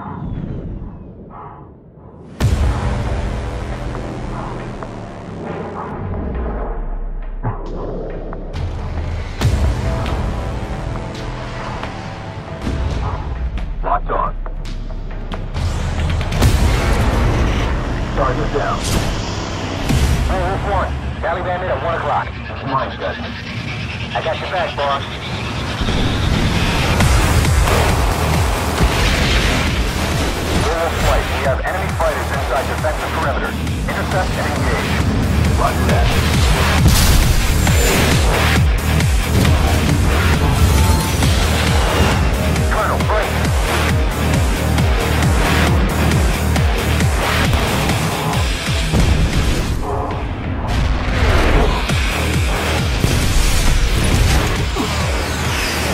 Locked on. Sergeant down. Hey, Wolf 1. Taliban in at 1 o'clock. Mind gun. I got your back, boss. Flight. We have enemy fighters inside defensive perimeter. Intercept and engage. Roger that. Colonel, break.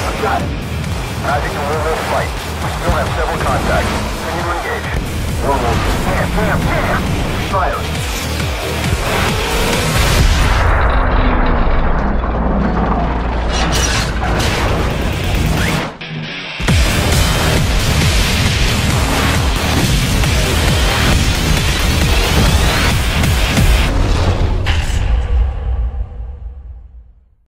I've got it. Roger, you will lose flight. We still have several contacts. Engage. Damn. Fire.